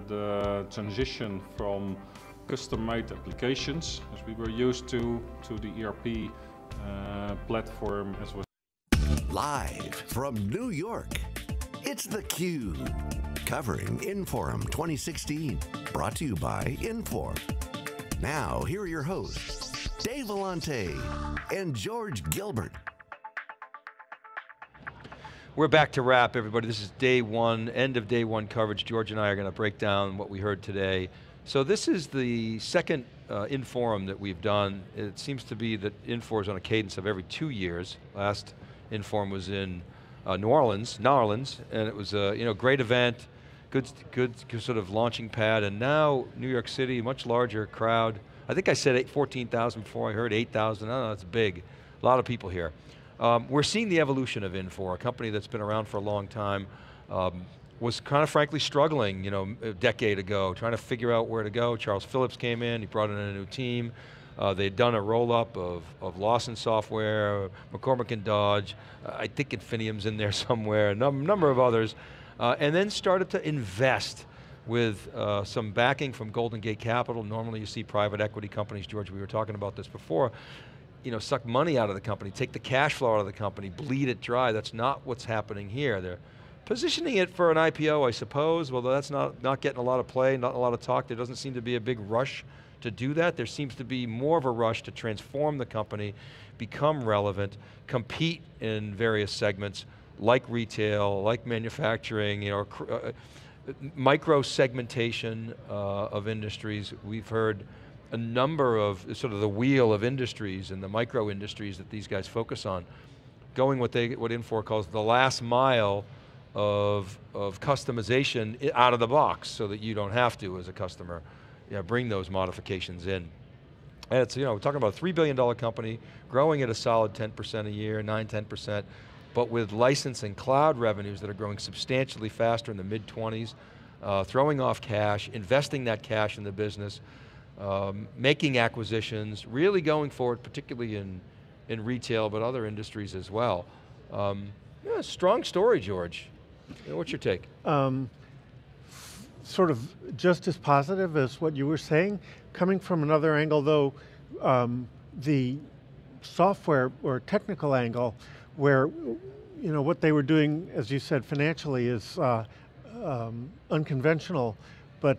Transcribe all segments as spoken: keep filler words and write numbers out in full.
The transition from custom-made applications, as we were used to, to the E R P uh, platform as was. Live from New York, it's theCUBE, covering Inforum twenty sixteen, brought to you by Inforum. Now, here are your hosts, Dave Vellante and George Gilbert. We're back to wrap, everybody. This is day one, end of day one coverage. George and I are going to break down what we heard today. So this is the second uh, Inforum that we've done. It seems to be that Infor is on a cadence of every two years. Last Inforum was in uh, New Orleans, New Orleans, and it was a you know, great event, good, good sort of launching pad, and now New York City, much larger crowd. I think I said fourteen thousand before, I heard eight thousand, I don't know, that's big. A lot of people here. Um, we're seeing the evolution of Infor, a company that's been around for a long time, um, was kind of frankly struggling, you know, a decade ago, trying to figure out where to go. Charles Phillips came in, he brought in a new team. Uh, they'd done a roll-up of, of Lawson Software, McCormack and Dodge, uh, I think Infineum's in there somewhere, a num number of others, uh, and then started to invest with uh, some backing from Golden Gate Capital. Normally you see private equity companies, George, we were talking about this before, you know, suck money out of the company, take the cash flow out of the company, bleed it dry. That's not what's happening here. They're positioning it for an I P O, I suppose, although that's not, not getting a lot of play, not a lot of talk. There doesn't seem to be a big rush to do that. There seems to be more of a rush to transform the company, become relevant, compete in various segments, like retail, like manufacturing, you know, uh, micro segmentation uh, of industries. We've heard a number of sort of the wheel of industries and the micro industries that these guys focus on, going what they what Infor calls the last mile of, of customization out of the box so that you don't have to, as a customer, you know, bring those modifications in. And it's, you know, we're talking about a three billion dollar company, growing at a solid ten percent a year, nine, ten percent, but with license and cloud revenues that are growing substantially faster in the mid twenties, uh, throwing off cash, investing that cash in the business, Um, making acquisitions, really going forward, particularly in, in retail, but other industries as well. Um, yeah, strong story, George. You know, what's your take? Um, sort of just as positive as what you were saying. Coming from another angle though, um, the software or technical angle, where you know what they were doing, as you said, financially is uh, um, unconventional, but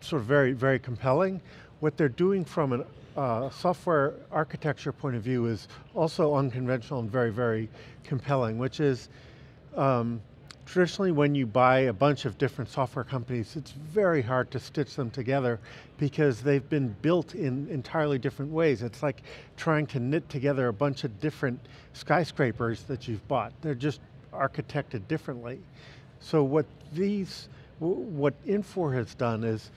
sort of very, very compelling. What they're doing from a uh, software architecture point of view is also unconventional and very, very compelling, which is um, traditionally when you buy a bunch of different software companies, it's very hard to stitch them together because they've been built in entirely different ways. It's like trying to knit together a bunch of different skyscrapers that you've bought. They're just architected differently. So what these, what Infor has done is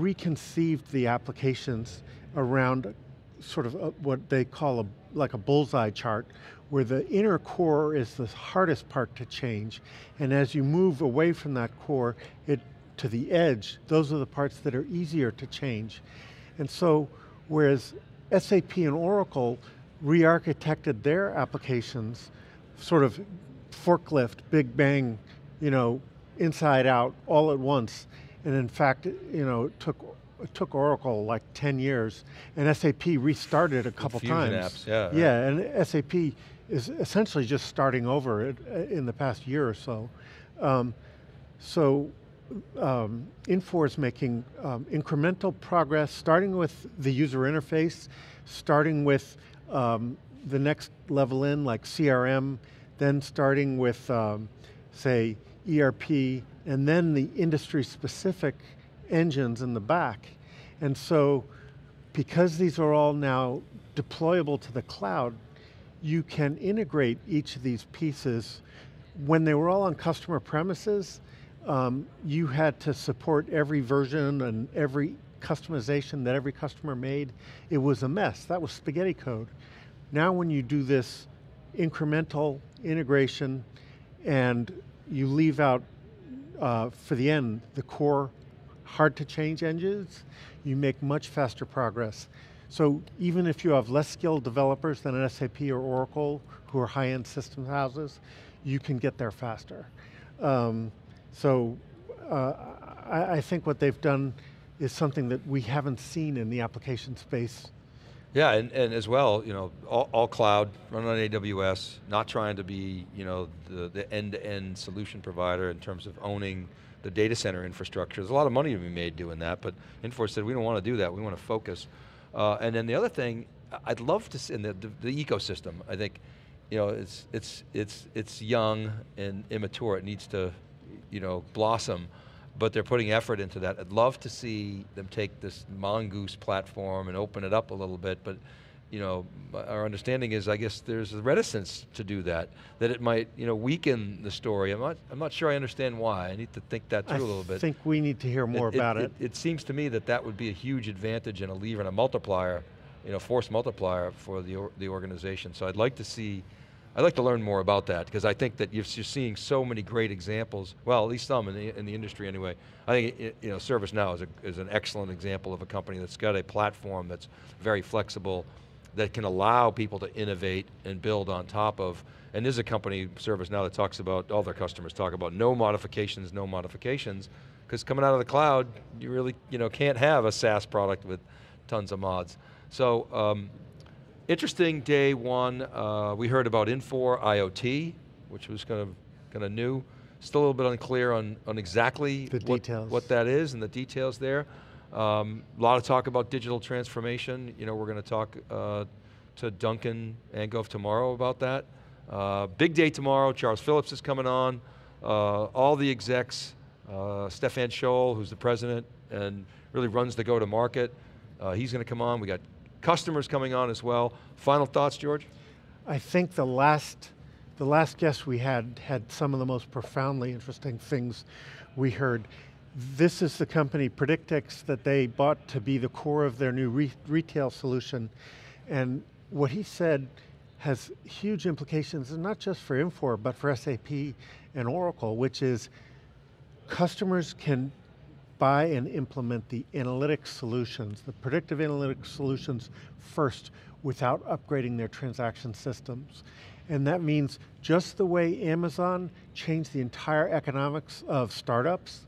reconceived the applications around sort of a, what they call a, like a bullseye chart, where the inner core is the hardest part to change, and as you move away from that core it, to the edge, those are the parts that are easier to change. And so, whereas S A P and Oracle re-architected their applications, sort of forklift, big bang, you know, inside out, all at once, and in fact, you know, it took, it took Oracle like ten years, and S A P restarted a couple times. Apps, yeah. Yeah, right. And S A P is essentially just starting over it in the past year or so. Um, so, um, Infor is making um, incremental progress, starting with the user interface, starting with um, the next level in, like C R M, then starting with, um, say, E R P, and then the industry-specific engines in the back. And so, because these are all now deployable to the cloud, you can integrate each of these pieces. When they were all on customer premises, um, you had to support every version and every customization that every customer made. It was a mess, that was spaghetti code. Now when you do this incremental integration and you leave out, uh, for the end, the core hard to change engines, you make much faster progress. So even if you have less skilled developers than an S A P or Oracle, who are high-end system houses, you can get there faster. Um, so uh, I, I think what they've done is something that we haven't seen in the application space. Yeah, and, and as well, you know, all, all cloud, running on A W S, not trying to be, you know, the, the end-to-end solution provider in terms of owning the data center infrastructure. There's a lot of money to be made doing that, but Infor said, we don't want to do that, we want to focus. Uh, and then the other thing, I'd love to see, in the, the, the ecosystem, I think, you know, it's, it's, it's, it's young and immature, it needs to, you know, blossom, but they're putting effort into that. I'd love to see them take this Mongoose platform and open it up a little bit, but you know, our understanding is, I guess, there's a reticence to do that, that it might, you know, weaken the story. I'm not, I'm not sure I understand why. I need to think that through I a little bit. I think we need to hear more it, about it it. it. it seems to me that that would be a huge advantage and a lever and a multiplier, you know, force multiplier for the, the organization. So I'd like to see, I'd like to learn more about that, because I think that you're seeing so many great examples, well, at least some in the, in the industry anyway. I think, you know, ServiceNow is, a, is an excellent example of a company that's got a platform that's very flexible, that can allow people to innovate and build on top of, and there's a company, ServiceNow, that talks about, all their customers talk about no modifications, no modifications, because coming out of the cloud, you really you know, can't have a SaaS product with tons of mods. So, um, interesting day one, uh, we heard about Infor I O T, which was kind of, kind of new, still a little bit unclear on, on exactly the what, details. what that is and the details there. A um, lot of talk about digital transformation. You know, we're going to talk uh, to Duncan Angove tomorrow about that. Uh, big day tomorrow, Charles Phillips is coming on. Uh, all the execs, uh, Stefan Scholl, who's the president and really runs the go-to-market. Uh, he's going to come on. We got customers coming on as well. Final thoughts, George? I think the last, the last guest we had had some of the most profoundly interesting things we heard. This is the company, Predictix, that they bought to be the core of their new re retail solution. And what he said has huge implications, and not just for Infor, but for S A P and Oracle, which is customers can buy and implement the analytics solutions, the predictive analytics solutions first, without upgrading their transaction systems. And that means just the way Amazon changed the entire economics of startups,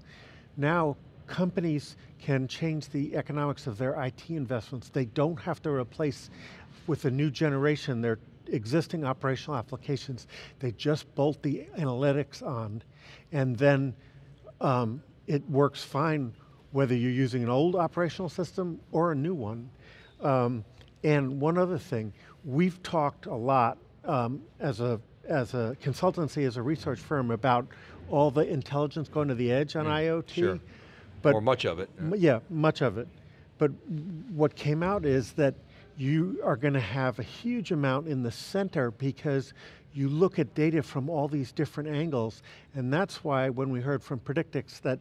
now companies can change the economics of their I T investments. They don't have to replace with a new generation their existing operational applications. They just bolt the analytics on, and then um, it works fine whether you're using an old operational system or a new one. Um, and one other thing, we've talked a lot um, as a as a consultancy, as a research firm, about all the intelligence going to the edge on mm, IoT. Sure. But or much of it. Yeah. yeah, much of it. But what came out is that you are going to have a huge amount in the center, because you look at data from all these different angles, and that's why when we heard from Predictix that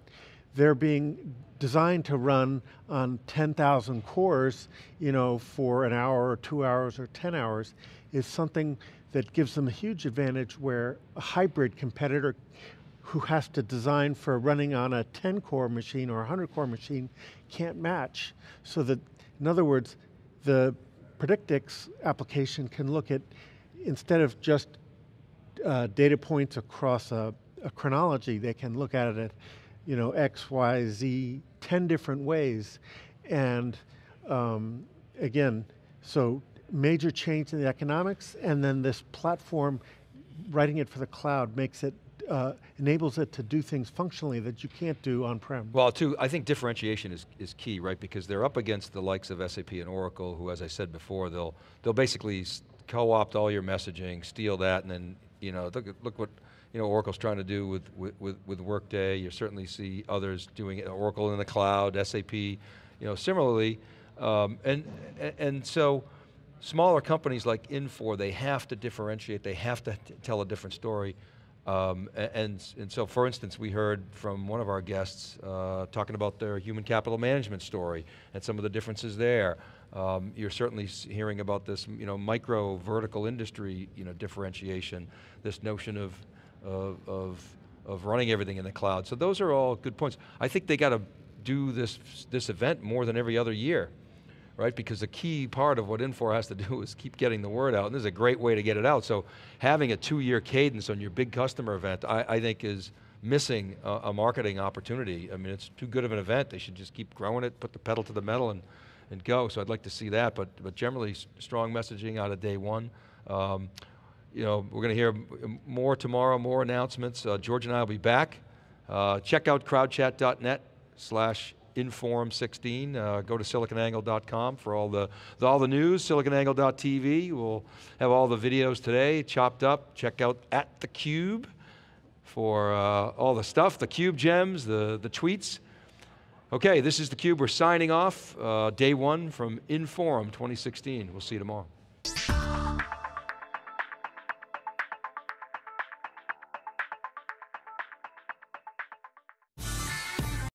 they're being designed to run on ten thousand cores, you know, for an hour or two hours or ten hours, is something that gives them a huge advantage where a hybrid competitor who has to design for running on a ten core machine or a one hundred core machine can't match. So that, in other words, the Predictix application can look at, instead of just uh, data points across a, a chronology, they can look at it at, you know, X, Y, Z, ten different ways. And um, again, so major change in the economics, and then this platform, writing it for the cloud, makes it Uh, enables it to do things functionally that you can't do on-prem. Well, too, I think differentiation is, is key, right? Because they're up against the likes of S A P and Oracle, who, as I said before, they'll they'll basically co-opt all your messaging, steal that, and then, you know, look, look what you know Oracle's trying to do with, with, with Workday. You certainly see others doing it, Oracle in the cloud, S A P, you know, similarly. Um, and, and so, smaller companies like Infor, they have to differentiate, they have to tell a different story. Um, and, and so, for instance, we heard from one of our guests uh, talking about their human capital management story and some of the differences there. Um, you're certainly hearing about this, you know, micro vertical industry, you know, differentiation, this notion of, of, of, of running everything in the cloud. So those are all good points. I think they got to do this, this event more than every other year, right? Because the key part of what Infor has to do is keep getting the word out, and this is a great way to get it out. So having a two-year cadence on your big customer event, I, I think is missing a, a marketing opportunity. I mean, it's too good of an event. They should just keep growing it, put the pedal to the metal and, and go. So I'd like to see that, but, but generally strong messaging out of day one. Um, you know, we're going to hear more tomorrow, more announcements. Uh, George and I will be back. Uh, check out crowdchat.net slash Inforum sixteen, uh, go to silicon angle dot com for all the, all the news, silicon angle dot t v, we'll have all the videos today chopped up. Check out at theCUBE for uh, all the stuff, the CUBE gems, the, the tweets. Okay, this is theCUBE, we're signing off, uh, day one from Inforum twenty sixteen. We'll see you tomorrow.